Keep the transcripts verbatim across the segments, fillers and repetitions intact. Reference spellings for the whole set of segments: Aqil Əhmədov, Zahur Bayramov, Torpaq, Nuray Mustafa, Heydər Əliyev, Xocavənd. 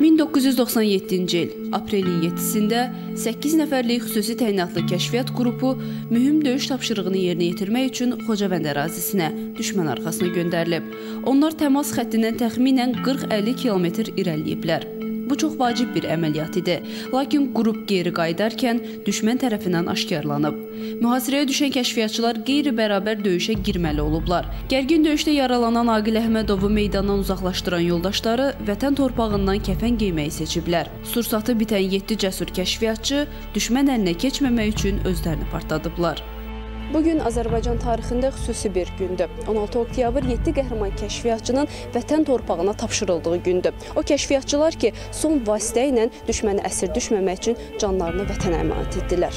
min doqquz yüz doxsan yeddinci il aprelin yeddisində səkkiz nəfərlik xüsusi təyinatlı kəşfiyyat qrupu mühüm döyüş tapşırığını yerinə yetirmək üçün Xocavənd ərazisinə, düşmən arxasına göndərilib. Onlar təmas xəttindən təxminən qırx əlli kilometr irəliləyiblər. Bu çox vacib bir əməliyyat idi. Lakin qrup geri qayıdarkən düşmən tərəfindən aşkarlanıb. Mühasirəyə düşən kəşfiyyatçılar qeyri-bərabər döyüşə girməli olublar. Gərgin döyüşdə yaralanan Aqil Əhmədovu meydandan uzaqlaşdıran yoldaşları vətən torpağından kəfən geyməyi seçiblər. Sursatı bitən yeddi cəsur kəşfiyyatçı düşmən əlinə keçməmək üçün özlərini partladıblar. Bugün Azərbaycan tarixində xüsusi bir gündür. on altı oktyabr yeddi qəhrəman kəşfiyyatçının vətən torpağına tapşırıldığı gündür. O kəşfiyyatçılar ki, son vasitə ilə düşməni əsir düşməmək üçün canlarını vətənə əmanət etdilər.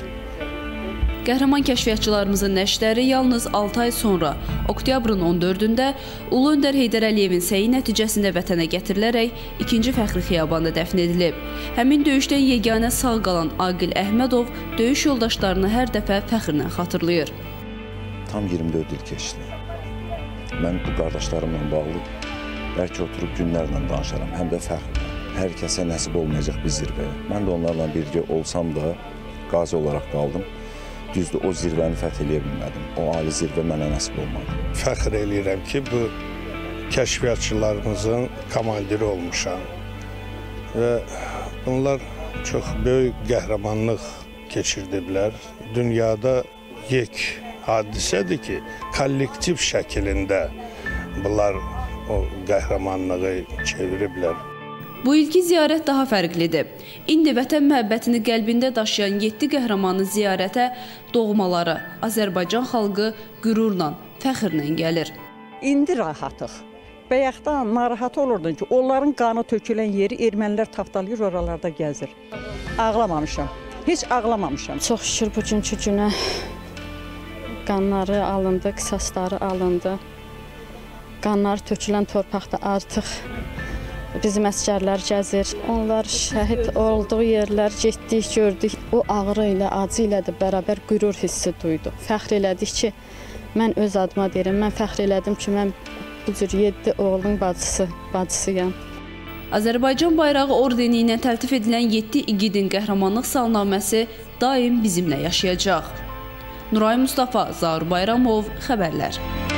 Qəhrəman kəşfiyyatçılarımızın nəşləri yalnız altı ay sonra, oktyabrın on dördündə Ulu Öndər Heydər Əliyevin səyi nəticəsində vətənə gətirilərək ikinci fəxri xiyabanda dəfn edilib. Həmin döyüşdən yeganə sağ qalan Aqil Əhmədov döyüş yoldaşlarını hər dəfə fəxrlə xatırlayır. Tam iyirmi dörd il keçdi. Mən bu qardaşlarımla bağlı bəlkə oturub günlərlə danışaram, həm də fəxrlə. Hər kəsə nəsib olmayacaq bir zirvəyə. Mən də onlarla birgə olsam da qazi olaraq qaldım. Düzdür, o zirvəni fəth eləyə bilmədim. O ali zirvə mənə nəsib olmadı. Fəxr eləyirəm ki, bu kəşfiyyatçılarımızın komandiri olmuşam. Və bunlar çox böyük qəhrəmanlıq keçirdiblər. Dünyada yek hadisədir ki, kollektiv şəkilində bunlar o qəhrəmanlığı çeviriblər. Bu ilki ziyarət daha fərqlidir. İndi vətən məhəbbətini qəlbində daşıyan yeddi qəhrəmanı ziyarətə doğmaları, Azərbaycan xalqı qürurla, fəxrlə gəlir. İndi rahatıq. Bəyəxtə narahat olurdun ki, onların qanı tökülən yeri ermənilər taftalayır, oralarda gəzir. Ağlamamışam, heç ağlamamışam. Çox şükür bugünkü günə qanları alındı, qisasları alındı. Qanlar tökülən torpaqda artıq bizim əsgərlər gəzir. Onlar şəhid olduğu yerlər getdik, gördük. O ağrı ilə, acı ilə də bərabər qürur hissi duydu. Fəxr elədik ki, mən öz adıma deyirəm, mən fəxr elədim ki, mən bu cür yeddi oğlun bacısı, bacısıyam. Azərbaycan bayrağı ordeni ilə təltif edilən yeddi igidin qəhrəmanlıq salnaməsi daim bizimlə yaşayacaq. Nuray Mustafa, Zahur Bayramov, Xəbərlər.